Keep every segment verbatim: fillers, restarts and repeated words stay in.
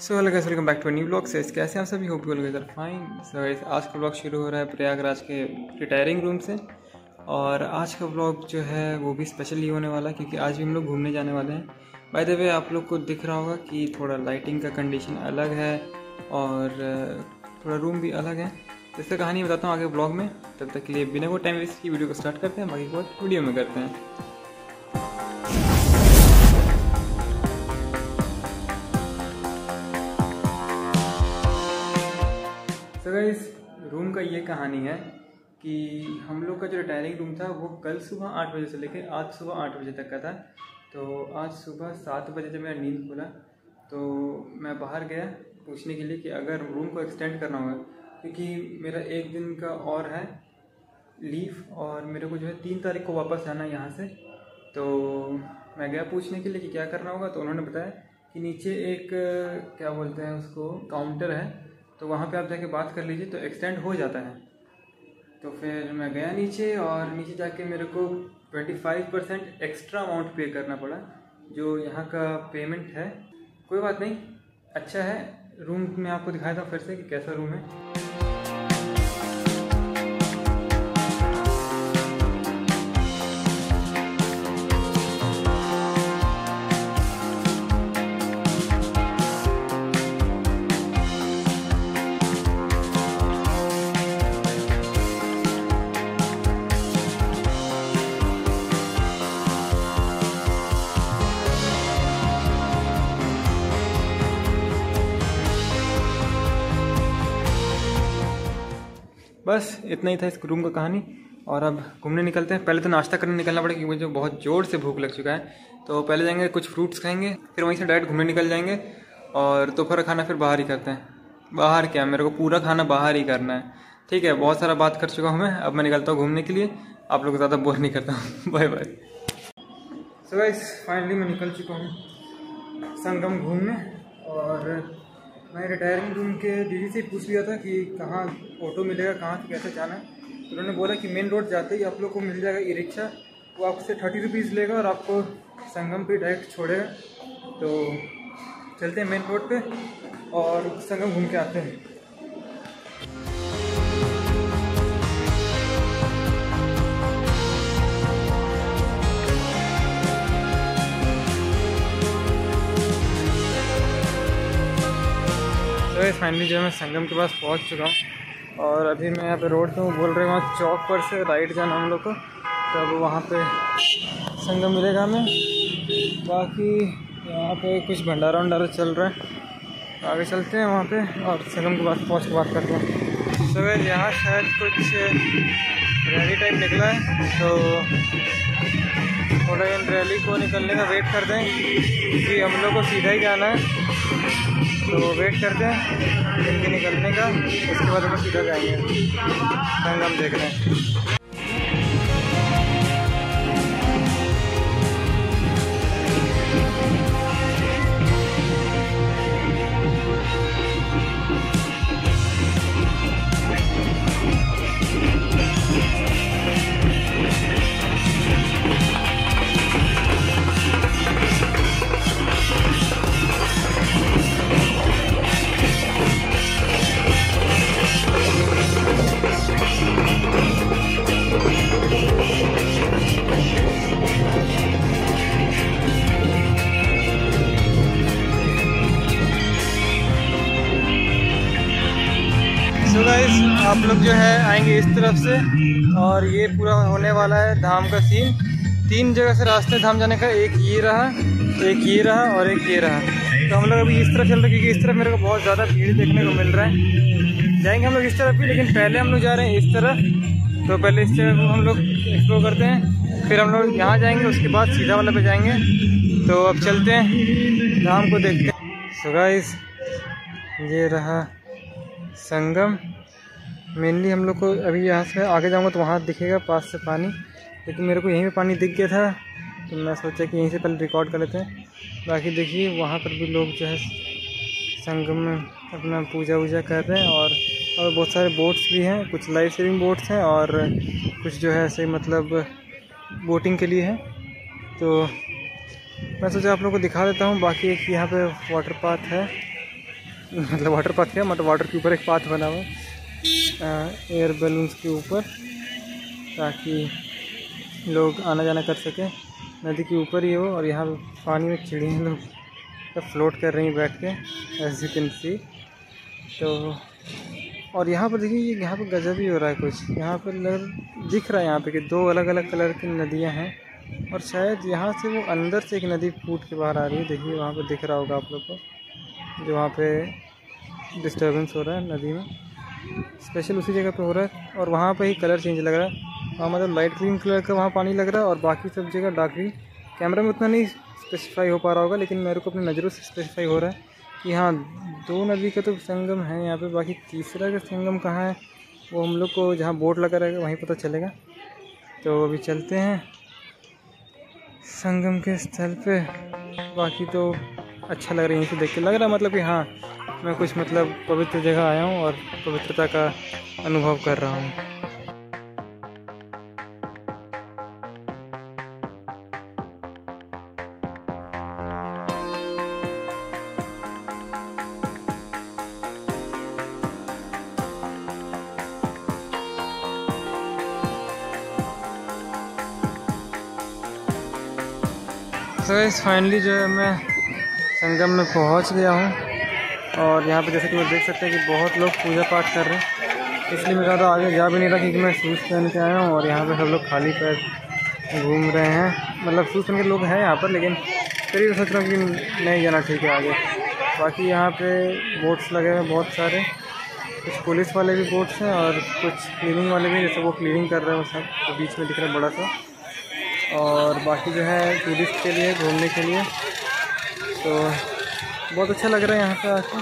So hello guys, welcome back to new blog. से कैसे हैं आप सभी? Hope you all guys are fine. So guys आज का ब्लॉग शुरू हो रहा है प्रयागराज के रिटायरिंग रूम से, और आज का ब्लॉग जो है वो भी स्पेशली होने वाला है क्योंकि आज भी हम लोग घूमने जाने वाले हैं। बाय द वे आप लोग को दिख रहा होगा कि थोड़ा लाइटिंग का कंडीशन अलग है और थोड़ा रूम भी अलग है। इससे कहानी बताता हूँ आगे ब्लॉग में, तब तक के लिए बिना कोई टाइम वेस्ट की वीडियो को स्टार्ट करते हैं, बाकी को वीडियो में करते हैं। इस रूम का ये कहानी है कि हम लोग का जो रिटायरिंग रूम था वो कल सुबह आठ बजे से लेकर आज सुबह आठ बजे तक का था। तो आज सुबह सात बजे जब मेरा नींद खुला तो मैं बाहर गया पूछने के लिए कि अगर रूम को एक्सटेंड करना होगा, क्योंकि मेरा एक दिन का और है लीव और मेरे को जो है तीन तारीख को वापस जाना है यहाँ से। तो मैं गया पूछने के लिए कि क्या करना होगा, तो उन्होंने बताया कि नीचे एक क्या बोलते हैं उसको काउंटर है, तो वहाँ पे आप जाके बात कर लीजिए तो एक्सटेंड हो जाता है। तो फिर मैं गया नीचे और नीचे जाके मेरे को पच्चीस परसेंट एक्स्ट्रा अमाउंट पे करना पड़ा जो यहाँ का पेमेंट है। कोई बात नहीं, अच्छा है। रूम में आपको दिखाया था फिर से कि कैसा रूम है। बस इतना ही था इस रूम का कहानी। और अब घूमने निकलते हैं। पहले तो नाश्ता करने निकलना पड़ेगा क्योंकि मुझे बहुत ज़ोर से भूख लग चुका है। तो पहले जाएंगे कुछ फ्रूट्स खाएंगे, फिर वहीं से डायरेक्ट घूमने निकल जाएंगे और दोपहर खाना फिर बाहर ही करते हैं। बाहर क्या, मेरे को पूरा खाना बाहर ही करना है। ठीक है, बहुत सारा बात कर चुका हूँ मैं। अब मैं निकलता हूँ घूमने के लिए, आप लोग ज़्यादा बोर नहीं करता हूँ। Bye bye. So guys finally मैं निकल चुका हूँ संगम घूमने, और मैंने रिटायरिंग रूम के दीदी से पूछ लिया था कि कहाँ ऑटो मिलेगा, कहाँ से कैसे जाना है। तो उन्होंने बोला कि मेन रोड जाते ही आप लोग को मिल जाएगा ई रिक्शा, वो आपसे थर्टी रुपीज़ लेगा और आपको संगम पे डायरेक्ट छोड़ेगा। तो चलते हैं मेन रोड पे और संगम घूम के आते हैं। तो फाइनली जो मैं संगम के पास पहुंच चुका हूं, और अभी मैं यहाँ पे रोड पे हूँ। बोल रहे हैं वहाँ चौक पर से राइट जाना हम लोग को, तब वहाँ पे संगम मिलेगा हमें। बाकी यहाँ पे कुछ भंडारा वंडारा चल रहा है, आगे चलते हैं वहाँ पे और संगम के पास पहुँच के बात करते हैं। तो वह यहाँ शायद कुछ रैली टाइप निकला है, तो थोड़ा इन रैली को निकलने का वेट करते हैं क्योंकि हम लोग को सीधा ही जाना है। तो वेट करते हैं इनके निकलने का, उसके बाद हम सीधा जाएंगे संगम देखने। तो गाइस आप लोग जो है आएंगे इस तरफ से, और ये पूरा होने वाला है धाम का सीन। तीन जगह से रास्ते धाम जाने का, एक ये रहा, एक ये रहा और एक ये रहा। तो हम लोग अभी इस तरफ चल रहे हैं क्योंकि इस तरफ मेरे को बहुत ज़्यादा भीड़ देखने को मिल रहा है। जाएंगे हम लोग इस तरफ भी, लेकिन पहले हम लोग जा रहे हैं इस तरफ। तो पहले इस तरफ हम लोग एक्सप्लोर करते हैं, फिर हम लोग यहाँ जाएँगे, उसके बाद सीधा वाला पे जाएँगे। तो अब चलते हैं धाम को देखते हैं। सो गाइस ये रहा संगम। मेनली हम लोग को अभी यहाँ से आगे जाऊँगा तो वहाँ दिखेगा पास से पानी, लेकिन मेरे को यहीं पे पानी दिख गया था तो मैं सोचा कि यहीं से पहले रिकॉर्ड कर लेते हैं। बाकी देखिए वहाँ पर भी लोग जो है संगम में अपना पूजा वूजा कर रहे हैं, और और बहुत सारे बोट्स भी हैं, कुछ लाइफ सेविंग बोट्स हैं और कुछ जो है ऐसे मतलब बोटिंग के लिए है। तो मैं सोचा आप लोग को दिखा देता हूँ। बाकी एक यहाँ पर वाटर पार्क है, मतलब वाटर पाथ है, मतलब वाटर के ऊपर एक पाथ बना हुआ है एयर बैलून्स के ऊपर, ताकि लोग आना जाना कर सकें। नदी के ऊपर ही हो और यहाँ पानी में चिड़ियाँ लोग तो फ्लोट कर रही हैं बैठ के, एज यू कैन सी। तो और यहाँ पर देखिए, यहाँ पर गजब ही हो रहा है कुछ। यहाँ पर लग दिख रहा है यहाँ पे कि दो अलग अलग कलर की नदियाँ हैं, और शायद यहाँ से वो अंदर से एक नदी फूट के बाहर आ रही है। देखिए वहाँ पर दिख रहा होगा आप लोग को, जो वहाँ पे डिस्टर्बेंस हो रहा है नदी में, स्पेशल उसी जगह पे हो रहा है। और वहाँ पर ही कलर चेंज लग रहा है, वहाँ मतलब लाइट ग्रीन कलर का वहाँ पानी लग रहा है, और बाकी सब जगह डार्क ग्रीन। कैमरा में उतना नहीं स्पेसिफाई हो पा रहा होगा, लेकिन मेरे को अपनी नज़रों से स्पेसिफाई हो रहा है कि हाँ दो नदी का तो संगम है यहाँ पे। बाकी तीसरा का संगम कहाँ है वो हम लोग को जहाँ बोर्ड लगा रहेगा वहीं पता चलेगा। तो अभी चलते हैं संगम के स्थल पे। बाकी तो अच्छा लग रहा है, यहीं से देख के लग रहा है मतलब कि हाँ मैं कुछ मतलब पवित्र जगह आया हूँ और पवित्रता का अनुभव कर रहा हूँ। तो गाइस फाइनली जो है मैं संगम में पहुंच गया हूं, और यहाँ पे जैसे कि मैं देख सकते हैं कि बहुत लोग पूजा पाठ कर रहे हैं, इसलिए मैं ज़्यादा आगे जा भी नहीं रहा क्योंकि मैं शूज़ पहन के आया हूं। और यहाँ पे सब लोग खाली पैर घूम रहे हैं, मतलब शूज़ पहन के लोग हैं यहाँ पर, लेकिन फिर भी सोच रहा हूँ कि नहीं जाना ठीक है आगे। बाकी यहाँ पर बोट्स लगे हुए हैं बहुत सारे, कुछ पुलिस वाले भी बोट्स हैं और कुछ क्लीनिंग वाले भी, जैसे वो क्लीनिंग कर रहे हैं वो सब, तो बीच में दिख रहा है बड़ा सा। और बाकी जो है टूरिस्ट के लिए घूमने के लिए, तो बहुत अच्छा लग रहा है यहाँ पे आके।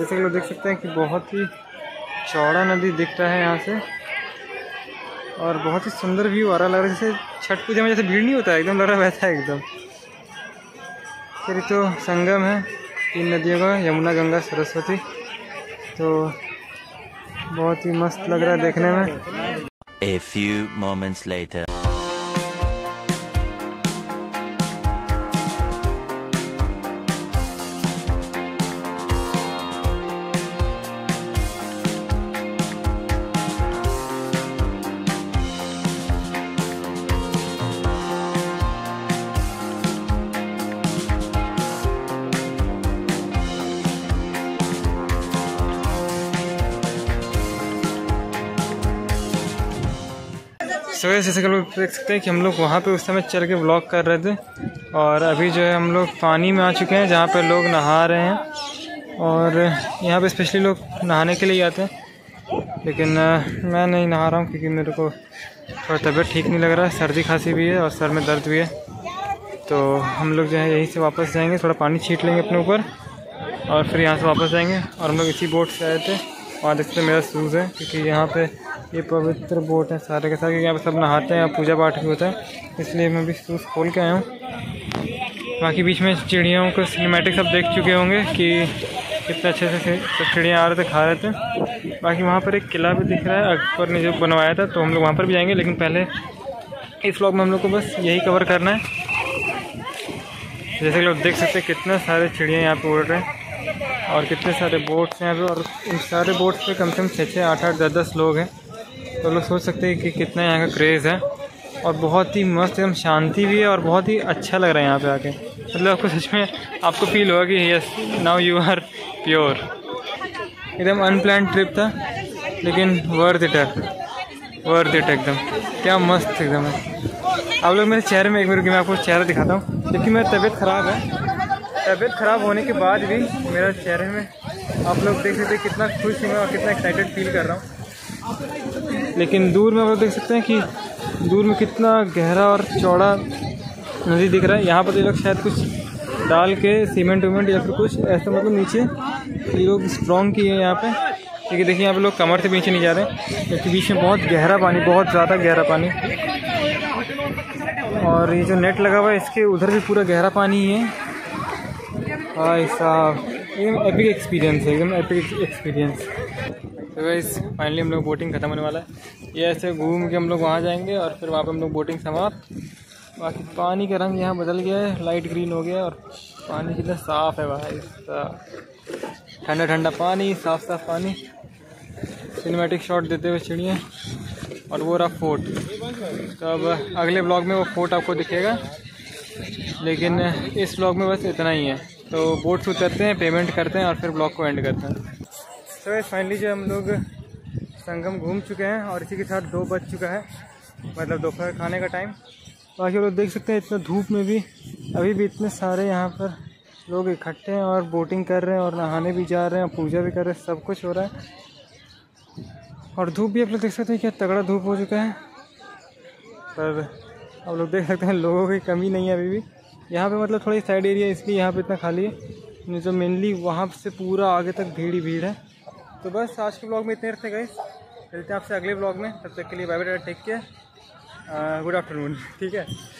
जैसे कि लोग देख सकते हैं कि बहुत ही चौड़ा नदी दिख रहा है यहाँ से, और बहुत ही सुंदर व्यू आ रहा लग रहा है। जैसे छठ पूजा में जैसे भीड़ नहीं होता है, एकदम लग रहा है वैसा है एकदम। फिर तो संगम है तीन नदियों का, यमुना गंगा सरस्वती, तो बहुत ही मस्त लग रहा है देखने में। A few moments later. तो जैसे कि लोग देख सकते हैं कि हम लोग वहाँ पे उस समय चल के व्लॉग कर रहे थे, और अभी जो है हम लोग पानी में आ चुके हैं जहाँ पे लोग नहा रहे हैं। और यहाँ पे स्पेशली लोग नहाने के लिए आते हैं, लेकिन मैं नहीं नहा रहा हूँ क्योंकि मेरे को थोड़ा तबीयत ठीक नहीं लग रहा है, सर्दी खांसी भी है और सर में दर्द भी है। तो हम लोग जो है यहीं से वापस जाएँगे, थोड़ा पानी छींट लेंगे अपने ऊपर और फिर यहाँ से वापस जाएँगे। और हम लोग इसी बोट से आए थे, वहाँ देखते मेरा शूज़ है क्योंकि यहाँ पे ये पवित्र बोट है सारे के सारे, क्योंकि यहाँ पे सब नहाते हैं, पूजा पाठ भी होता है, इसलिए मैं भी शूज़ खोल के आया हूँ। बाकी बीच में चिड़ियों को सिनेमैटिक सब देख चुके होंगे कि कितने अच्छे से सब चिड़ियाँ आ रहे थे, खा रहे थे। बाकी वहाँ पर एक किला भी दिख रहा है अकबर ने जो बनवाया था, तो हम लोग वहाँ पर भी जाएँगे, लेकिन पहले इस व्लॉग में हम लोग को बस यही कवर करना है। जैसे कि लोग देख सकते हैं कितने सारे चिड़िया यहाँ पर उड़ रहे हैं, और कितने सारे बोट्स हैं यहाँ पे, और इन सारे बोट्स पे कम से कम छः छः आठ आठ दस दस लोग हैं। तो लोग सोच सकते हैं कि कितना यहाँ का क्रेज़ है, और बहुत ही मस्त एकदम शांति भी है, और बहुत ही अच्छा लग रहा है यहाँ पे आके। मतलब आपको सच में आपको फील होगा कि yes now you are pure. एकदम अनप्लान्ड ट्रिप था, लेकिन वर्थ इट है, वर्थ इट एकदम। क्या मस्त एकदम है। आप लोग मेरे चेहरे में एक मिनट मैं आपको चेहरा दिखाता हूँ, क्योंकि मेरी तबीयत ख़राब है। तबीयत ख़राब होने के बाद भी मेरा चेहरे में आप लोग देख सकते हैं कितना खुश हूँ और कितना एक्साइटेड फील कर रहा हूँ। लेकिन दूर में आप लोग देख सकते हैं कि दूर में कितना गहरा और चौड़ा नदी दिख रहा है। यहाँ पर ये लोग शायद कुछ डाल के सीमेंट वमेंट या फिर कुछ ऐसा, मतलब नीचे ये लोग स्ट्रॉन्ग किए हैं यहाँ पे, क्योंकि देखिए यहाँ पर लोग कमर से पीछे नहीं जा रहे, क्योंकि बीच में बहुत गहरा पानी, बहुत ज़्यादा गहरा पानी। और ये जो नेट लगा हुआ है इसके उधर भी पूरा गहरा पानी ही है। भाई साहब एकदम एपिक एक्सपीरियंस है, एकदम एपिक एक्सपीरियंस। तो गाइस फाइनली हम लोग बोटिंग ख़त्म होने वाला है, ये ऐसे घूम के हम लोग वहाँ जाएंगे और फिर वहाँ पे हम लोग बोटिंग समाप्त। बाकी पानी का रंग यहाँ बदल गया है, लाइट ग्रीन हो गया, और पानी कितना साफ़ है भाई साहब। ठंडा ठंडा पानी, साफ साफ पानी, सिनेमैटिक शॉट देते हुए चिड़िया। और वो रहा फोर्ट। तो अब अगले ब्लॉग में वो फोर्ट आपको दिखेगा, लेकिन इस ब्लॉग में बस इतना ही है। तो बोट से उतरते हैं, पेमेंट करते हैं और फिर ब्लॉग को एंड करते हैं। सो फाइनली जो हम लोग संगम घूम चुके हैं और इसी के साथ दो बज चुका है, मतलब दोपहर खाने का टाइम। बाकी लोग देख सकते हैं इतना धूप में भी अभी भी इतने सारे यहाँ पर लोग इकट्ठे हैं और बोटिंग कर रहे हैं और नहाने भी जा रहे हैं और पूजा भी कर रहे हैं, सब कुछ हो रहा है। और धूप भी आप लोग देख सकते हैं क्या तगड़ा धूप हो चुका है, पर आप लोग देख सकते हैं लोगों की कमी नहीं है अभी भी यहाँ पे। मतलब थोड़ी साइड एरिया इसलिए यहाँ पे इतना खाली है, नहीं तो मेनली वहाँ से पूरा आगे तक भीड़ ही भीड़ है। तो बस आज के ब्लॉग में इतने रखते गाइस, मिलते हैं आपसे अगले ब्लॉग में। तब तक के लिए bye bye, take care, good afternoon, ठीक है।